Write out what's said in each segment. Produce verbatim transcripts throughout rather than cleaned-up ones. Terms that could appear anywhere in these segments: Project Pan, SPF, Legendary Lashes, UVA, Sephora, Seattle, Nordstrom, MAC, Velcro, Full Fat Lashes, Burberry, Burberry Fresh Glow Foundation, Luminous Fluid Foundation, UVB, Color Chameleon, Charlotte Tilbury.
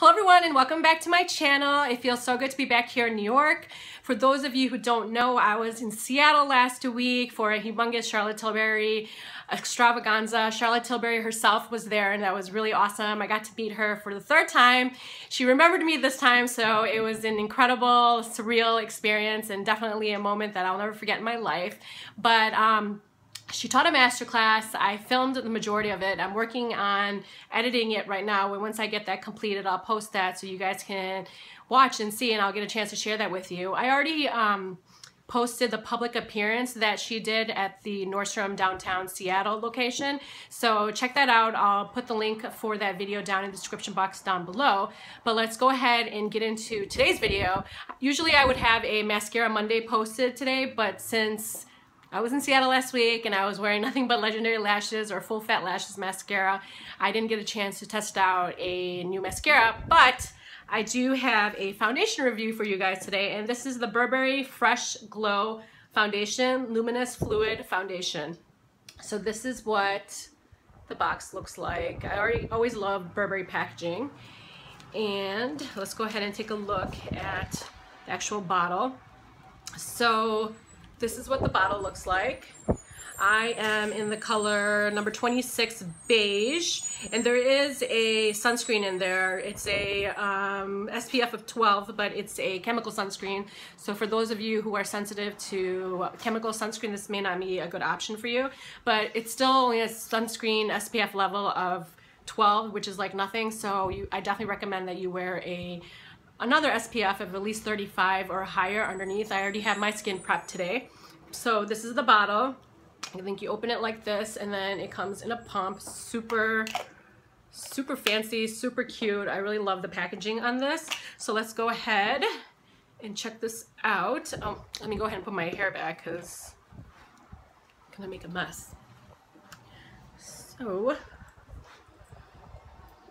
Hello everyone and welcome back to my channel. It feels so good to be back here in New York. For those of you who don't know, I was in Seattle last week for a humongous Charlotte Tilbury extravaganza. Charlotte Tilbury herself was there and that was really awesome. I got to meet her for the third time. She remembered me this time, so it was an incredible, surreal experience and definitely a moment that I'll never forget in my life. But um, she taught a masterclass. I filmed the majority of it. I'm working on editing it right now. Once I get that completed, I'll post that so you guys can watch and see, and I'll get a chance to share that with you. I already um, posted the public appearance that she did at the Nordstrom downtown Seattle location. So check that out. I'll put the link for that video down in the description box down below. But let's go ahead and get into today's video. Usually I would have a Mascara Monday posted today, but since I was in Seattle last week and I was wearing nothing but Legendary Lashes or Full Fat Lashes mascara, I didn't get a chance to test out a new mascara, but I do have a foundation review for you guys today, and this is the Burberry Fresh Glow Foundation, Luminous Fluid Foundation. So this is what the box looks like. I already always love Burberry packaging. And let's go ahead and take a look at the actual bottle. So this is what the bottle looks like. I am in the color number twenty-six beige, and there is a sunscreen in there. It's a um, S P F of twelve, but it's a chemical sunscreen. So for those of you who are sensitive to chemical sunscreen, this may not be a good option for you, but it's still only a sunscreen S P F level of twelve, which is like nothing. So you, I definitely recommend that you wear a another S P F of at least thirty-five or higher underneath. I already have my skin prepped today. So this is the bottle. I think you open it like this, and then it comes in a pump. Super, super fancy, super cute. I really love the packaging on this. So let's go ahead and check this out. Oh, let me go ahead and put my hair back because I'm gonna make a mess. So,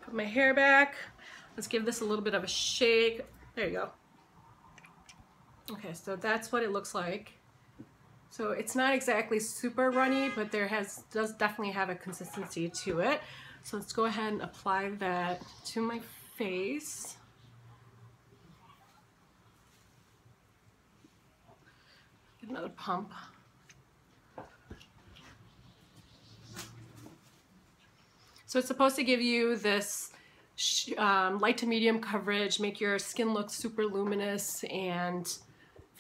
put my hair back. Let's give this a little bit of a shake. There you go. Okay, so that's what it looks like. So it's not exactly super runny, but there has does definitely have a consistency to it. So let's go ahead and apply that to my face. Get another pump. So it's supposed to give you this Um, light to medium coverage, make your skin look super luminous and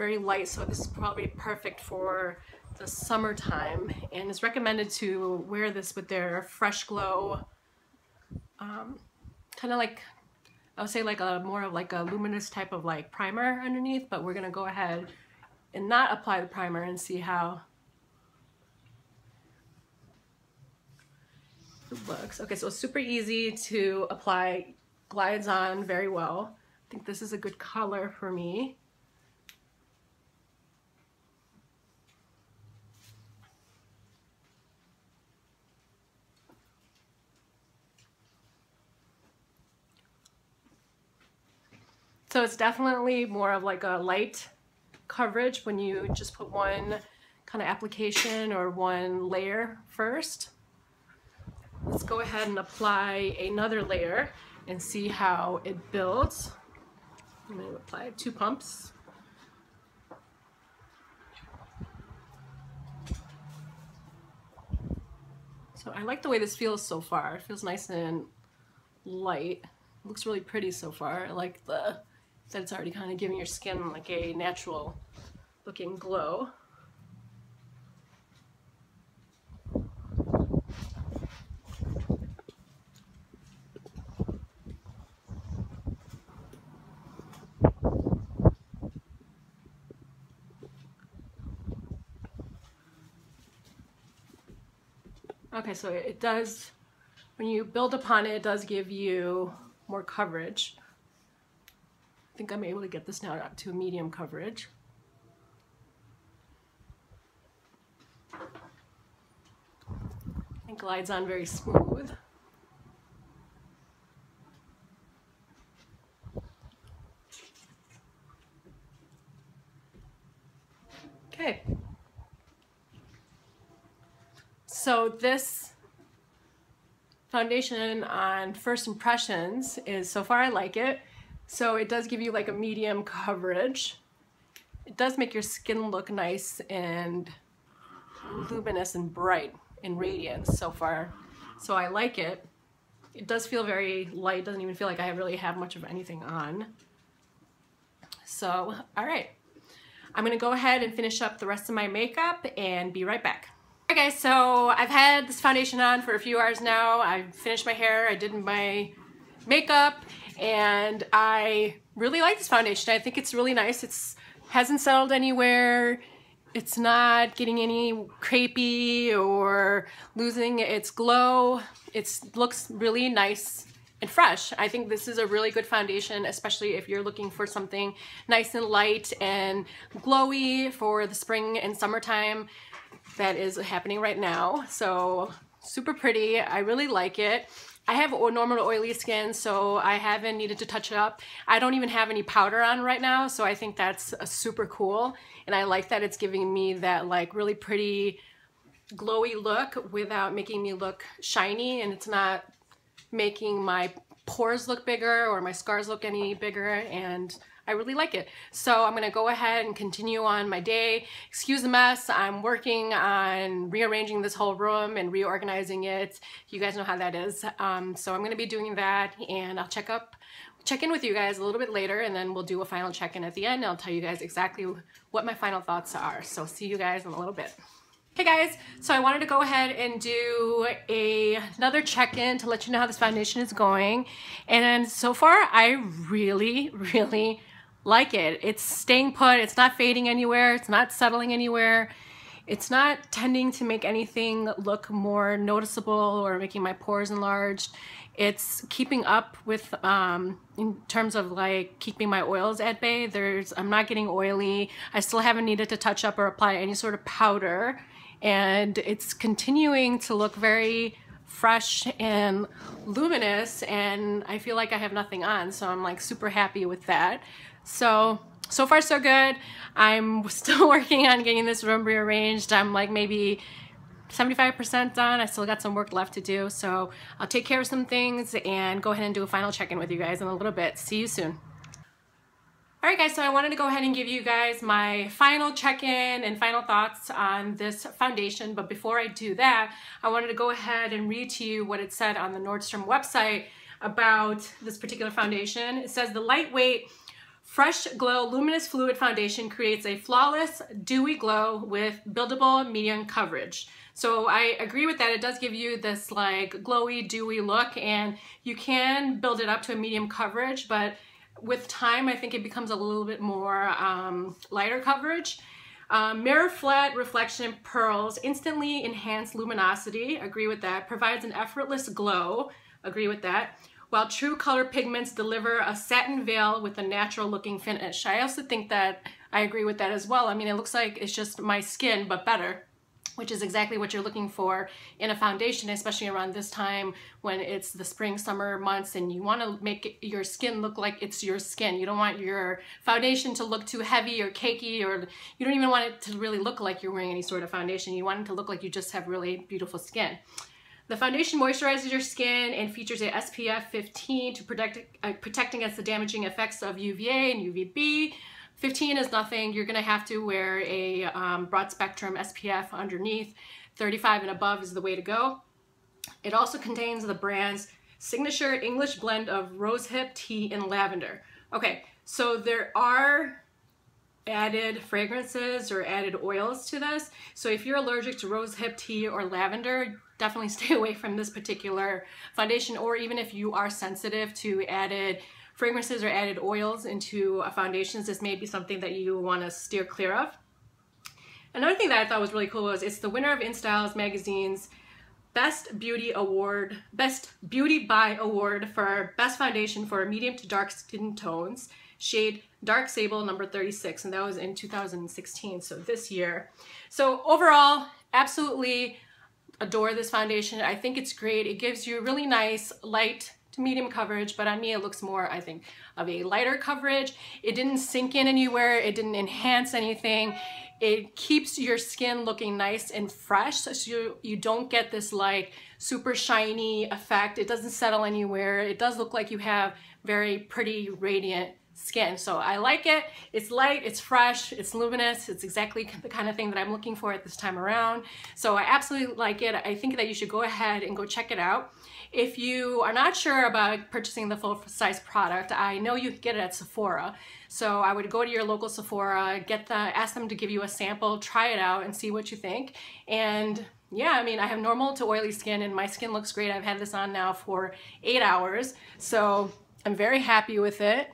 very light. So this is probably perfect for the summertime, and it's recommended to wear this with their Fresh Glow, um, kind of like, I would say like a more of like a luminous type of like primer underneath, but we're gonna go ahead and not apply the primer and see how it looks. Okay, so it's super easy to apply, glides on very well. I think this is a good color for me. So it's definitely more of like a light coverage when you just put one kind of application or one layer first. Let's go ahead and apply another layer and see how it builds. I'm going to apply two pumps. So I like the way this feels so far. It feels nice and light. It looks really pretty so far. I like the that it's already kind of giving your skin like a natural looking glow. Okay, so it does, when you build upon it, it does give you more coverage. I think I'm able to get this now up to a medium coverage. It glides on very smooth. Okay. So this foundation on first impressions is, so far I like it. So it does give you like a medium coverage. It does make your skin look nice and luminous and bright and radiant so far. So I like it. It does feel very light. Doesn't even feel like I really have much of anything on. So, all right. I'm gonna go ahead and finish up the rest of my makeup and be right back. All right, guys, so I've had this foundation on for a few hours now. I finished my hair, I did my makeup, and I really like this foundation. I think it's really nice. It's hasn't settled anywhere. It's not getting any crepey or losing its glow. It looks really nice and fresh. I think this is a really good foundation, especially if you're looking for something nice and light and glowy for the spring and summertime that is happening right now. So super pretty. I really like it. I have normal oily skin, so I haven't needed to touch it up. I don't even have any powder on right now, so I think that's uh, super cool. And I like that it's giving me that like really pretty glowy look without making me look shiny, and it's not making my pores look bigger or my scars look any bigger, and I really like it. So I'm gonna go ahead and continue on my day. Excuse the mess, I'm working on rearranging this whole room and reorganizing it. You guys know how that is. Um, so I'm gonna be doing that, and I'll check up, check in with you guys a little bit later, and then we'll do a final check-in at the end. I'll tell you guys exactly what my final thoughts are. So see you guys in a little bit. Hey guys, so I wanted to go ahead and do a, another check-in to let you know how this foundation is going. And so far, I really, really like it. It's staying put, it's not fading anywhere, it's not settling anywhere. It's not tending to make anything look more noticeable or making my pores enlarged. It's keeping up with, um, in terms of like keeping my oils at bay. There's, I'm not getting oily. I still haven't needed to touch up or apply any sort of powder. And it's continuing to look very fresh and luminous, and I feel like I have nothing on, so I'm like super happy with that. So, so far so good. I'm still working on getting this room rearranged. I'm like maybe seventy-five percent done. I still got some work left to do, so I'll take care of some things and go ahead and do a final check-in with you guys in a little bit. See you soon. All right, guys, so I wanted to go ahead and give you guys my final check-in and final thoughts on this foundation. But before I do that, I wanted to go ahead and read to you what it said on the Nordstrom website about this particular foundation. It says the lightweight Fresh Glow Luminous Fluid Foundation creates a flawless, dewy glow with buildable medium coverage. So I agree with that. It does give you this like glowy, dewy look, and you can build it up to a medium coverage, but with time, I think it becomes a little bit more um, lighter coverage. Uh, mirror flat reflection pearls instantly enhance luminosity. Agree with that. Provides an effortless glow. Agree with that. While true color pigments deliver a satin veil with a natural looking finish. I also think that I agree with that as well. I mean, it looks like it's just my skin, but better, which is exactly what you're looking for in a foundation, especially around this time when it's the spring, summer months, and you want to make your skin look like it's your skin. You don't want your foundation to look too heavy or cakey, or you don't even want it to really look like you're wearing any sort of foundation. You want it to look like you just have really beautiful skin. The foundation moisturizes your skin and features a S P F fifteen to protect, uh, protect against the damaging effects of U V A and U V B. fifteen is nothing. You're gonna have to wear a um, broad spectrum S P F underneath. thirty-five and above is the way to go. It also contains the brand's signature English blend of rosehip, tea, and lavender. Okay, so there are added fragrances or added oils to this. So if you're allergic to rosehip, tea, or lavender, definitely stay away from this particular foundation, or even if you are sensitive to added fragrances or added oils into foundations, this may be something that you want to steer clear of. Another thing that I thought was really cool was it's the winner of InStyle's magazine's Best Beauty Award, Best Beauty Buy Award for Best Foundation for Medium to Dark Skin Tones, shade Dark Sable number thirty-six, and that was in two thousand sixteen, so this year. So overall, absolutely adore this foundation. I think it's great. It gives you really nice light medium coverage, but on me it looks more, I think, of a lighter coverage. It didn't sink in anywhere, it didn't enhance anything. It keeps your skin looking nice and fresh, so you, you don't get this like super shiny effect. It doesn't settle anywhere. It does look like you have very pretty, radiant skin. So I like it. It's light, it's fresh, it's luminous. It's exactly the kind of thing that I'm looking for at this time around. So I absolutely like it. I think that you should go ahead and go check it out. If you are not sure about purchasing the full-size product, I know you can get it at Sephora. So I would go to your local Sephora, get the, ask them to give you a sample, try it out and see what you think. And yeah, I mean, I have normal to oily skin and my skin looks great. I've had this on now for eight hours. So I'm very happy with it.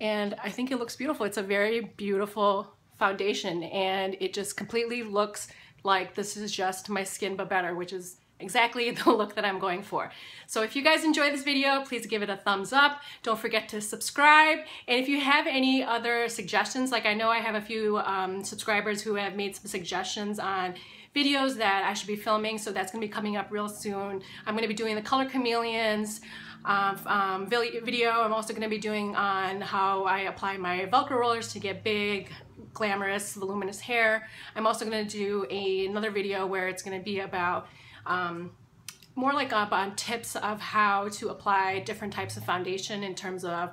And I think it looks beautiful. It's a very beautiful foundation and it just completely looks like this is just my skin but better, which is exactly the look that I'm going for. So if you guys enjoy this video, please give it a thumbs up. Don't forget to subscribe. And if you have any other suggestions, like I know I have a few um, subscribers who have made some suggestions on videos that I should be filming, so that's gonna be coming up real soon. I'm gonna be doing the Color Chameleons um, um, video. I'm also gonna be doing on how I apply my Velcro rollers to get big, glamorous, voluminous hair. I'm also gonna do a, another video where it's gonna be about um, more like up on tips of how to apply different types of foundation in terms of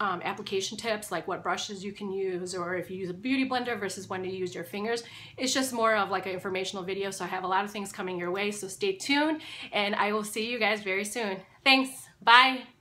Um, application tips, like what brushes you can use, or if you use a beauty blender versus when to use your fingers. It's just more of like an informational video, so I have a lot of things coming your way, so stay tuned, and I will see you guys very soon. Thanks, bye!